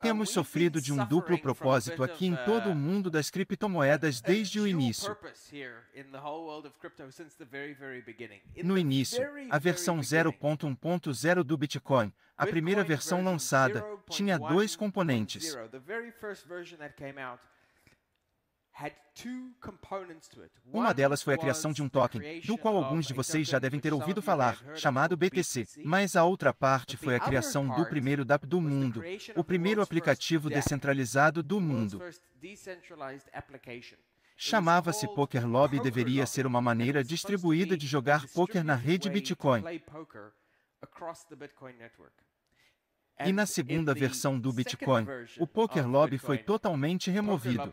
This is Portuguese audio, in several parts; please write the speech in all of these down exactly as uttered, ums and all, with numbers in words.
Temos sofrido de um duplo propósito aqui em todo o mundo das criptomoedas desde o início. No início, a versão zero ponto um ponto zero do Bitcoin, a primeira versão lançada, tinha dois componentes. Uma delas foi a criação de um token, do qual alguns de vocês já devem ter ouvido falar, chamado B T C, mas a outra parte foi a criação do primeiro D App do mundo, o primeiro aplicativo descentralizado do mundo. Chamava-se Poker Lobby e deveria ser uma maneira distribuída de jogar poker na rede Bitcoin. E na segunda versão do Bitcoin, o Poker Lobby foi totalmente removido.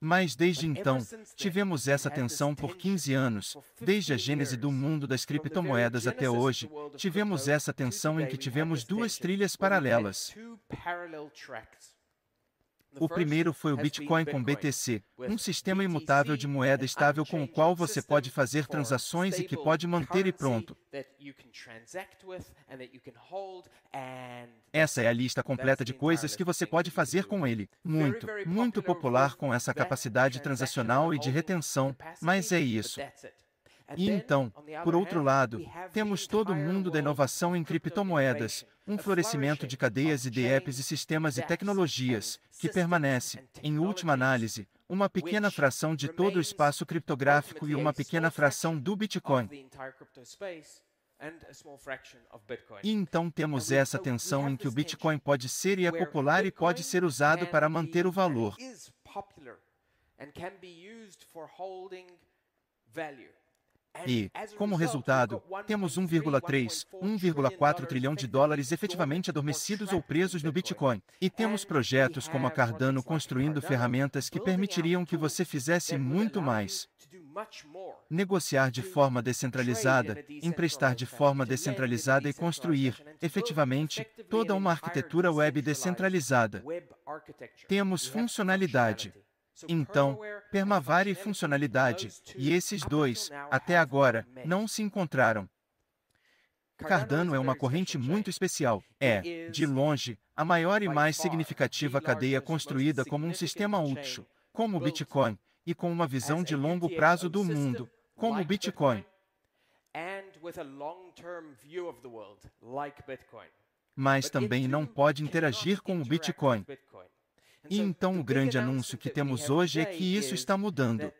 Mas desde então, tivemos essa tensão por quinze anos, desde a gênese do mundo das criptomoedas até hoje, tivemos essa tensão em que tivemos duas trilhas paralelas. O primeiro foi o Bitcoin com B T C, um sistema imutável de moeda estável com o qual você pode fazer transações e que pode manter e pronto. Essa é a lista completa de coisas que você pode fazer com ele. Muito, muito popular com essa capacidade transacional e de retenção, mas é isso. E então, por outro lado, temos todo o mundo da inovação em criptomoedas, um florescimento de cadeias e de apps e sistemas e tecnologias, que permanece, em última análise, uma pequena fração de todo o espaço criptográfico e uma pequena fração do Bitcoin. E então temos essa tensão em que o Bitcoin pode ser e é popular e pode ser usado para manter o valor. E, como resultado, temos um vírgula três, um vírgula quatro trilhão de dólares efetivamente adormecidos ou presos no Bitcoin. E temos projetos como a Cardano construindo ferramentas que permitiriam que você fizesse muito mais. Negociar de forma descentralizada, emprestar de forma descentralizada e construir, efetivamente, toda uma arquitetura web descentralizada. Temos funcionalidade. Então, permavar e funcionalidade, e esses dois, até agora, não se encontraram. Cardano é uma corrente muito especial. É, de longe, a maior e mais significativa cadeia construída como um sistema útil, como o Bitcoin, e com uma visão de longo prazo do mundo, como o Bitcoin. Mas também não pode interagir com o Bitcoin. E então o grande anúncio que temos hoje é que isso está mudando.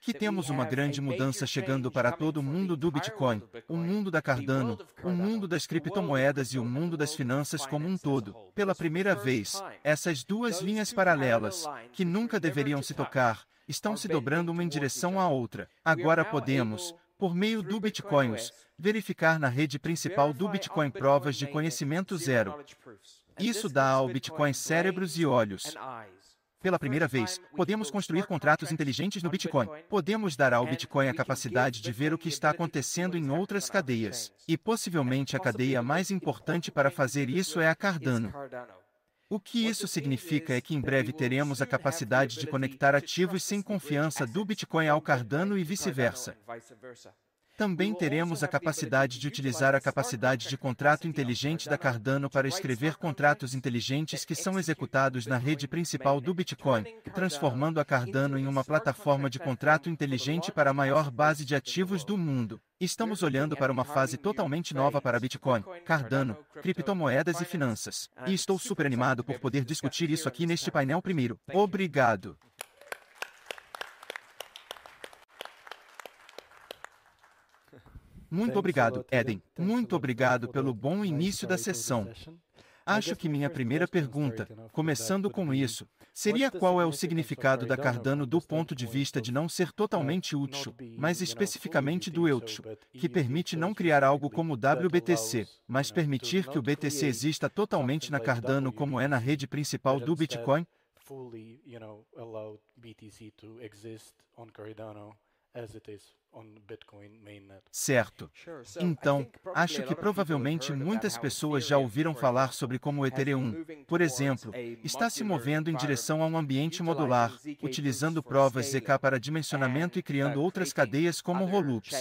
Que temos uma grande mudança chegando para todo o mundo do Bitcoin, o mundo da Cardano, o mundo das criptomoedas e o mundo das finanças como um todo. Pela primeira vez, essas duas linhas paralelas, que nunca deveriam se tocar, estão se dobrando uma em direção à outra. Agora podemos, por meio do Bitcoin, verificar na rede principal do Bitcoin provas de conhecimento zero. Isso dá ao Bitcoin cérebros e olhos. Pela primeira vez, podemos construir contratos inteligentes no Bitcoin. Podemos dar ao Bitcoin a capacidade de ver o que está acontecendo em outras cadeias. E possivelmente a cadeia mais importante para fazer isso é a Cardano. O que isso significa é que em breve teremos a capacidade de conectar ativos sem confiança do Bitcoin ao Cardano e vice-versa. Também teremos a capacidade de utilizar a capacidade de contrato inteligente da Cardano para escrever contratos inteligentes que são executados na rede principal do Bitcoin, transformando a Cardano em uma plataforma de contrato inteligente para a maior base de ativos do mundo. Estamos olhando para uma fase totalmente nova para Bitcoin, Cardano, criptomoedas e finanças. E estou super animado por poder discutir isso aqui neste painel primeiro. Obrigado. Muito obrigado, Eden. Muito obrigado pelo bom início da sessão. Acho que minha primeira pergunta, começando com isso, seria qual é o significado da Cardano do ponto de vista de não ser totalmente útil, mas especificamente do E U T X O, que permite não criar algo como o W B T C, mas permitir que o B T C exista totalmente na Cardano como é na rede principal do Bitcoin? Certo. Então, acho que provavelmente muitas pessoas já ouviram falar sobre como o Ethereum, por exemplo, está se movendo em direção a um ambiente modular, utilizando provas zê ká para dimensionamento e criando outras cadeias como rollups.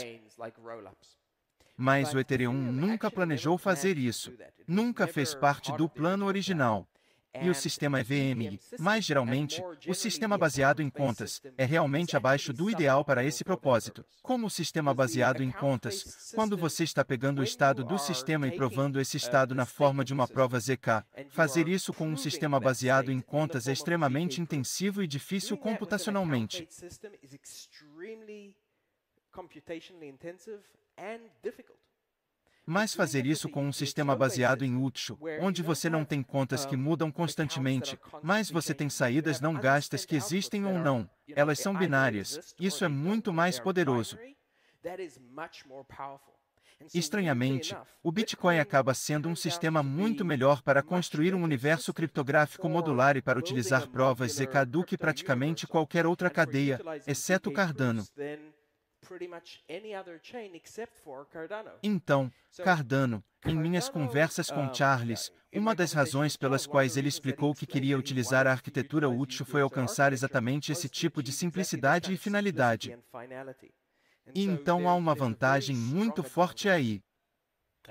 Mas o Ethereum nunca planejou fazer isso, nunca fez parte do plano original. E o sistema E V M, mais geralmente, o sistema baseado em contas, é realmente abaixo do ideal para esse propósito. Como o sistema baseado em contas, quando você está pegando o estado do sistema e provando esse estado na forma de uma prova zê ká, fazer isso com um sistema baseado em contas é extremamente intensivo e difícil computacionalmente. Mas fazer isso com um sistema baseado em U T X O, onde você não tem contas que mudam constantemente, mas você tem saídas não gastas que existem ou não, elas são binárias, isso é muito mais poderoso. Estranhamente, o Bitcoin acaba sendo um sistema muito melhor para construir um universo criptográfico modular e para utilizar provas zê ká do que praticamente qualquer outra cadeia, exceto Cardano. Então, Cardano, em minhas conversas com Charles, uma das razões pelas quais ele explicou que queria utilizar a arquitetura U T X O foi alcançar exatamente esse tipo de simplicidade e finalidade. E então há uma vantagem muito forte aí.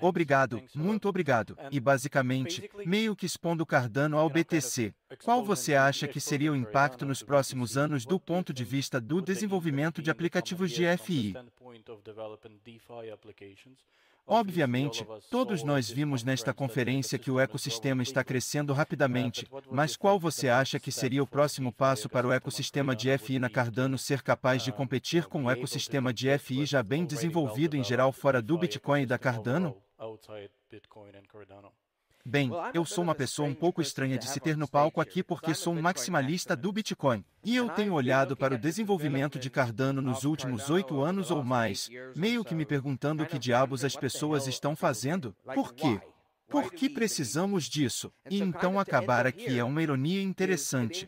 Obrigado, muito obrigado. E basicamente, meio que expondo Cardano ao B T C. Qual você acha que seria o impacto nos próximos anos do ponto de vista do desenvolvimento de aplicativos de D F I? Obviamente, todos nós vimos nesta conferência que o ecossistema está crescendo rapidamente, mas qual você acha que seria o próximo passo para o ecossistema de D F I na Cardano ser capaz de competir com o ecossistema de D F I já bem desenvolvido em geral fora do Bitcoin e da Cardano? Bem, eu sou uma pessoa um pouco estranha de se ter no palco aqui porque sou um maximalista do Bitcoin. E eu tenho olhado para o desenvolvimento de Cardano nos últimos oito anos ou mais, meio que me perguntando o que diabos as pessoas estão fazendo, por quê? Por que precisamos disso? E então acabar aqui é uma ironia interessante.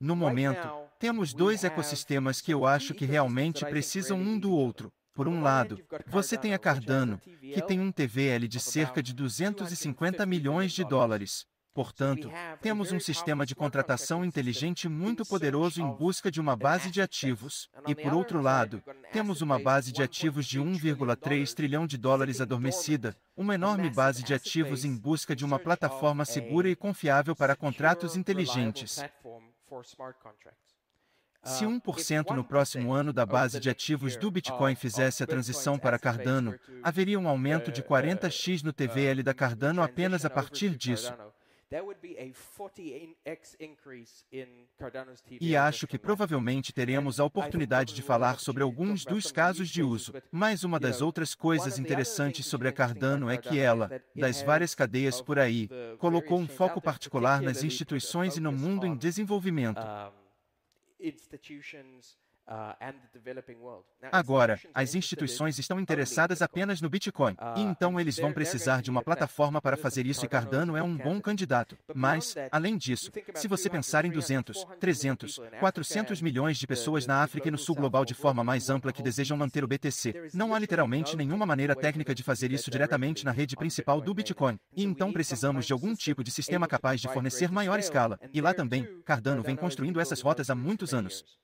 No momento, temos dois ecossistemas que eu acho que realmente precisam um do outro. Por um lado, você tem a Cardano, que tem um T V L de cerca de duzentos e cinquenta milhões de dólares. Portanto, temos um sistema de contratação inteligente muito poderoso em busca de uma base de ativos. E por outro lado, temos uma base de ativos de um vírgula três trilhão de dólares adormecida, uma enorme base de ativos em busca de uma plataforma segura e confiável para contratos inteligentes. Se um por cento no próximo ano da base de ativos do Bitcoin fizesse a transição para Cardano, haveria um aumento de quarenta vezes no T V L da Cardano apenas a partir disso. E acho que provavelmente teremos a oportunidade de falar sobre alguns dos casos de uso. Mas uma das outras coisas interessantes sobre a Cardano é que ela, das várias cadeias por aí, colocou um foco particular nas instituições e no mundo em desenvolvimento. Agora, as instituições estão interessadas apenas no Bitcoin, e então eles vão precisar de uma plataforma para fazer isso e Cardano é um bom candidato. Mas, além disso, se você pensar em duzentos, trezentos, quatrocentos milhões de pessoas na África e no Sul Global de forma mais ampla que desejam manter o B T C, não há literalmente nenhuma maneira técnica de fazer isso diretamente na rede principal do Bitcoin, e então precisamos de algum tipo de sistema capaz de fornecer maior escala, e lá também, Cardano vem construindo essas rotas há muitos anos.